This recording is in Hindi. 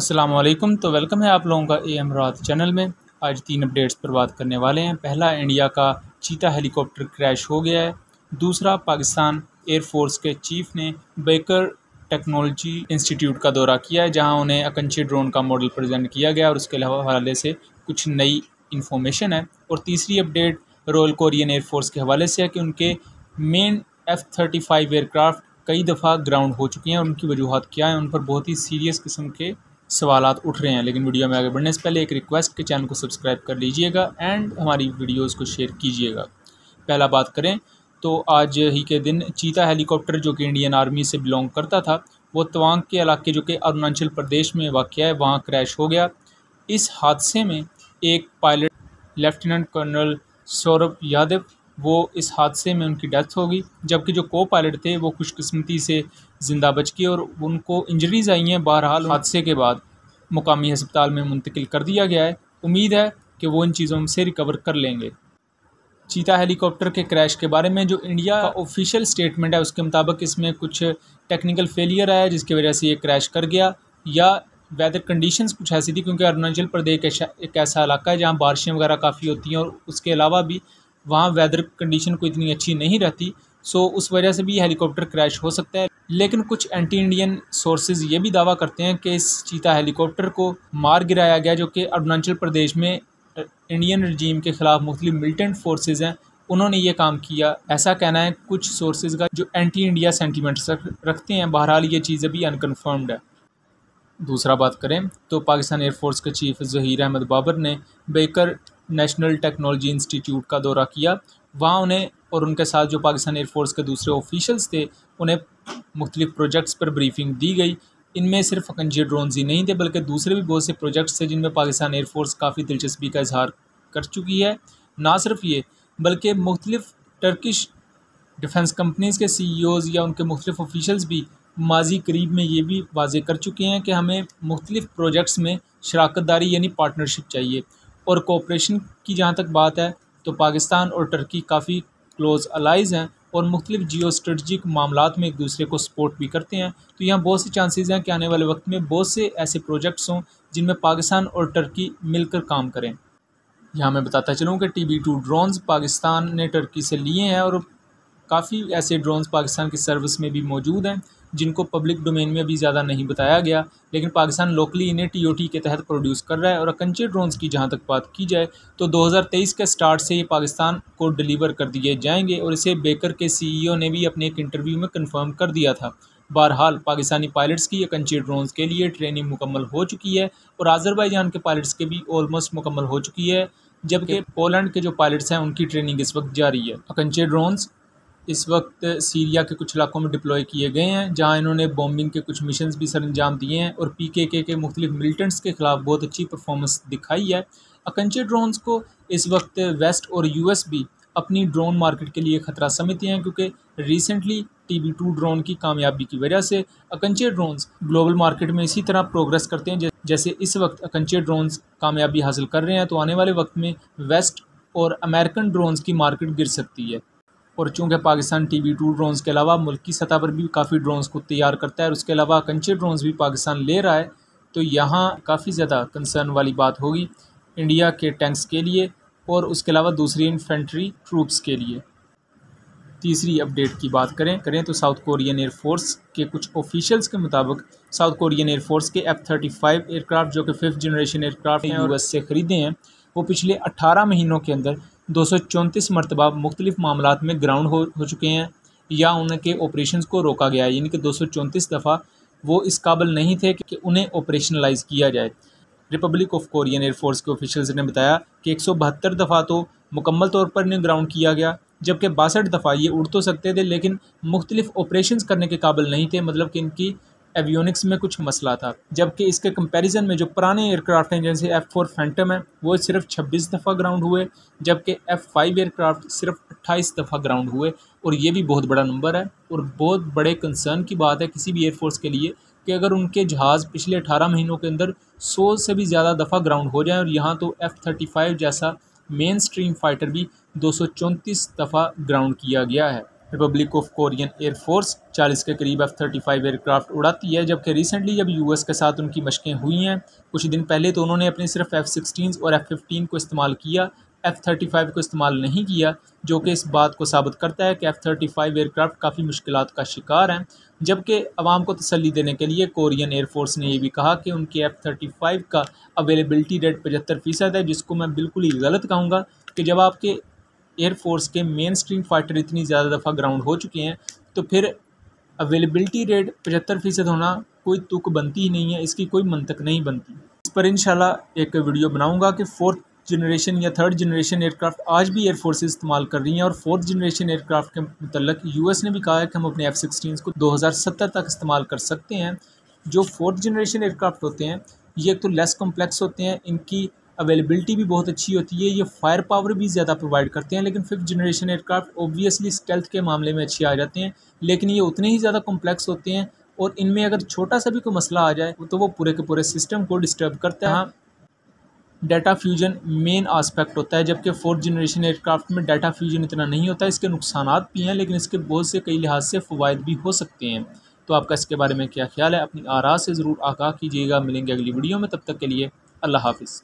अस्सलामुअलैकुम। तो वेलकम है आप लोगों का AM रात चैनल में। आज 3 अपडेट्स पर बात करने वाले हैं। पहला, इंडिया का चीता हेलीकॉप्टर क्रैश हो गया है। दूसरा, पाकिस्तान एयरफोर्स के चीफ ने बेकर टेक्नोलॉजी इंस्टीट्यूट का दौरा किया है, जहां उन्हें अकिंची ड्रोन का मॉडल प्रजेंट किया गया और उसके हवाले से कुछ नई इन्फॉर्मेशन है। और तीसरी अपडेट रॉयल कोरियन एयरफोर्स के हवाले से है कि उनके मेन F-35 एयरक्राफ्ट कई दफ़ा ग्राउंड हो चुकी हैं और उनकी वजूहत क्या है, उन पर बहुत ही सीरियस किस्म के सवालात उठ रहे हैं। लेकिन वीडियो में आगे बढ़ने से पहले एक रिक्वेस्ट के चैनल को सब्सक्राइब कर लीजिएगा एंड हमारी वीडियोस को शेयर कीजिएगा। पहला बात करें तो आज ही के दिन चीता हेलीकॉप्टर, जो कि इंडियन आर्मी से बिलोंग करता था, वो तवांग के इलाके जो कि अरुणाचल प्रदेश में वाक़ है, वहाँ क्रैश हो गया। इस हादसे में एक pilot lieutenant colonel Saurabh Yadav, वो इस हादसे में उनकी डेथ हो गई, जबकि जो को पायलट थे वो खुशकिस्मती से ज़िंदा बच गए और उनको इंजरीज़ आई हैं। बहरहाल हादसे के बाद मुकामी अस्पताल में मुंतकिल कर दिया गया है। उम्मीद है कि वो इन चीज़ों से रिकवर कर लेंगे। चीता हेलीकॉप्टर के क्रैश के बारे में जो इंडिया का ऑफिशियल स्टेटमेंट है, उसके मुताबिक इसमें कुछ टेक्निकल फेलियर आया जिसकी वजह से ये क्रैश कर गया, या वेदर कंडीशंस कुछ ऐसी थी, क्योंकि अरुणाचल प्रदेश एक ऐसा इलाका है जहाँ बारिशें वगैरह काफ़ी होती हैं और उसके अलावा भी वहाँ वेदर कंडीशन को इतनी अच्छी नहीं रहती, सो उस वजह से भी हेलीकॉप्टर क्रैश हो सकता है। लेकिन कुछ एंटी इंडियन सोर्सेज ये भी दावा करते हैं कि इस चीता हेलीकॉप्टर को मार गिराया गया, जो कि अरुणाचल प्रदेश में इंडियन रजीम के ख़िलाफ़ मुख्तलिफ मिलिटेंट फोर्सेज हैं, उन्होंने ये काम किया, ऐसा कहना है कुछ सोर्सेज का जो एंटी इंडिया सेंटीमेंट्स रखते हैं। बहरहाल ये चीज़ अभी अनकन्फर्म्ड है। दूसरा बात करें तो पाकिस्तान एयरफोर्स के चीफ ज़हीर अहमद बाबर ने बेकर नेशनल टेक्नोलॉजी इंस्टीट्यूट का दौरा किया। वहाँ उन्हें और उनके साथ जो पाकिस्तान एयरफोर्स के दूसरे ऑफिशल्स थे, उन्हें मुख्तलिफ प्रोजेक्ट्स पर ब्रीफिंग दी गई। इनमें सिर्फ अकिंची ड्रोन्स ही नहीं थे, बल्कि दूसरे भी बहुत से प्रोजेक्ट्स थे जिनमें पाकिस्तान एयरफोर्स काफ़ी दिलचस्पी का इजहार कर चुकी है। ना सिर्फ ये, बल्कि मुख्तलिफ टर्किश डिफेंस कंपनीज़ के CEOs या उनके मुख्तलिफ ऑफिशल्स भी माजी करीब में ये भी वाजे कर चुके हैं कि हमें मुख्तलिफ प्रोजेक्ट्स में शराकत दारी यानी पार्टनरशिप चाहिए। और कोऑपरेशन की जहाँ तक बात है तो पाकिस्तान और टर्की काफ़ी क्लोज अलाइज हैं और मुख्तलिफ जियो स्ट्रेटजिक मामलात में एक दूसरे को सपोर्ट भी करते हैं। तो यहाँ बहुत से चांसेस हैं कि आने वाले वक्त में बहुत से ऐसे प्रोजेक्ट्स हों जिनमें पाकिस्तान और टर्की मिलकर काम करें। यहाँ मैं बताता चलूँ कि TB2 ड्रोन्स पाकिस्तान ने टर्की से लिए हैं और काफ़ी ऐसे ड्रोन्स पाकिस्तान की सर्विस में भी मौजूद हैं जिनको पब्लिक डोमेन में अभी ज़्यादा नहीं बताया गया, लेकिन पाकिस्तान लोकली इन्हें TOT के तहत प्रोड्यूस कर रहा है। और अकिंची ड्रोन्स की जहाँ तक बात की जाए तो 2023 के स्टार्ट से ये पाकिस्तान को डिलीवर कर दिए जाएंगे और इसे बेकर के CEO ने भी अपने एक इंटरव्यू में कंफर्म कर दिया था। बहरहाल पाकिस्तानी पायलट्स की अकिंची ड्रोन्स के लिए ट्रेनिंग मुकम्मल हो चुकी है और आज़रबाईजान के पायलट्स के भी ऑलमोस्ट मुकम्मल हो चुकी है, जबकि पोलैंड के जो पायलट्स हैं उनकी ट्रेनिंग इस वक्त जारी है। अकिंची ड्रोन्स इस वक्त सीरिया के कुछ इलाकों में डिप्लॉय किए गए हैं, जहां इन्होंने बॉम्बिंग के कुछ मिशंस भी सर अंजाम दिए हैं और PKK के मुख्तलिफ मिलिटेंट्स के ख़िलाफ़ बहुत अच्छी परफॉर्मेंस दिखाई है। अकिंची ड्रोन्स को इस वक्त वेस्ट और US भी अपनी ड्रोन मार्केट के लिए ख़तरा समझते हैं, क्योंकि रिसेंटली TB2 ड्रोन की कामयाबी की वजह से अकिंची ड्रोन्स ग्लोबल मार्केट में इसी तरह प्रोग्रेस करते हैं जैसे इस वक्त अकिंची ड्रोन्स कामयाबी हासिल कर रहे हैं। तो आने वाले वक्त में वेस्ट और अमेरिकन ड्रोन्स की मार्केट गिर सकती है। और चूँकि पाकिस्तान TB2 ड्रोन्स के अलावा मुल्की सतह पर भी काफ़ी ड्रोन्स को तैयार करता है और उसके अलावा अकिंची ड्रोन्स भी पाकिस्तान ले रहा है, तो यहाँ काफ़ी ज़्यादा कंसर्न वाली बात होगी इंडिया के टैंक्स के लिए और उसके अलावा दूसरी इन्फेंट्री ट्रूप्स के लिए। तीसरी अपडेट की बात करें तो साउथ कोरियन एयरफोर्स के कुछ ऑफिशियल्स के मुताबिक साउथ कोरियन एयरफोर्स के F-35 एयरक्राफ्ट, जो कि 5th जनरेशन एयरक्राफ्ट US से ख़रीदे हैं, वो पिछले 18 महीनों के अंदर 234 मरतबा मुख्तलिफ मामलात में ग्राउंड हो चुके हैं या उनके ऑपरेशंस को रोका गया है, यानी कि 234 दफ़ा वो इस काबिल नहीं थे कि उन्हें ऑपरेशनलाइज किया जाए। रिपब्लिक ऑफ कोरियन एयरफोर्स के ऑफिशल्स ने बताया कि 172 दफ़ा तो मुकम्मल तौर पर इन्हें ग्राउंड किया गया, जबकि 62 दफ़ा ये उड़ तो सकते थे लेकिन मुख्तलिफ ऑपरेशंस करने के काबिल नहीं थे, मतलब कि इनकी एवियोनिक्स में कुछ मसला था। जबकि इसके कंपैरिजन में जो पुराने एयरक्राफ्ट हैं जैसे F-4 फैंटम है, वो सिर्फ 26 दफ़ा ग्राउंड हुए, जबकि F-5 एयरक्राफ्ट सिर्फ 28 दफ़ा ग्राउंड हुए। और ये भी बहुत बड़ा नंबर है और बहुत बड़े कंसर्न की बात है किसी भी एयरफोर्स के लिए कि अगर उनके जहाज़ पिछले 18 महीनों के अंदर 100 से भी ज़्यादा दफ़ा ग्राउंड हो जाए। और यहाँ तो F-35 जैसा मेन स्ट्रीम फाइटर भी 234 दफ़ा ग्राउंड किया गया है। रिपब्लिक ऑफ कोरियन एयरफोर्स 40 के करीब F-35 एयरक्राफ्ट उड़ाती है, जबकि रिसेंटली जब यूएस के साथ उनकी मशकें हुई हैं कुछ दिन पहले, तो उन्होंने अपने सिर्फ F-16 और F-15 को इस्तेमाल किया, F-35 को इस्तेमाल नहीं किया, जो कि इस बात को साबित करता है कि F-35 एयरक्राफ्ट काफ़ी मुश्किलात का शिकार हैं। जबकि आवाम को तसल्ली देने के लिए कोरियन एयरफोर्स ने यह भी कहा कि उनके F-35 का अवेलेबिलिटी रेट 75% है, जिसको मैं बिल्कुल ही गलत कहूँगा कि जब आपके एयरफोर्स के मेन स्ट्रीम फाइटर इतनी ज़्यादा दफ़ा ग्राउंड हो चुके हैं तो फिर अवेलेबिलिटी रेट 75% होना कोई तुक बनती ही नहीं है, इसकी कोई मंतक नहीं बनती। इस पर इंशाल्लाह एक वीडियो बनाऊँगा कि फोर्थ जनरेशन या थर्ड जनरेशन एयरक्राफ्ट आज भी एयरफोर्स इस्तेमाल कर रही हैं, और फोर्थ जनरेशन एयरक्राफ्ट के मतलब यूएस ने भी कहा है कि हम अपने F-16 को 2070 तक इस्तेमाल कर सकते हैं। जो फोर्थ जनरेशन एयरक्राफ्ट होते हैं ये तो लेस कॉम्प्लेक्स होते हैं, इनकी अवेलेबिलिटी भी बहुत अच्छी होती है, ये फायर पावर भी ज़्यादा प्रोवाइड करते हैं, लेकिन fifth generation aircraft obviously stealth के मामले में अच्छे आ जाते हैं, लेकिन ये उतने ही ज़्यादा कॉम्प्लेक्स होते हैं और इनमें अगर छोटा सा भी कोई मसला आ जाए तो वो पूरे के पूरे सिस्टम को डिस्टर्ब करता है। डाटा फ्यूजन मेन आस्पेक्ट होता है, जबकि फोर्थ जनरेशन एयरक्राफ्ट में डाटा फ्यूजन इतना नहीं होता। इसके नुकसान भी हैं लेकिन इसके बहुत से कई लिहाज से फ़वाद भी हो सकते हैं। तो आपका इसके बारे में क्या ख्याल है? अपनी आरा से ज़रूर आगाह कीजिएगा। मिलेंगे अगली वीडियो में, तब तक के लिए अल्लाह हाफिज़।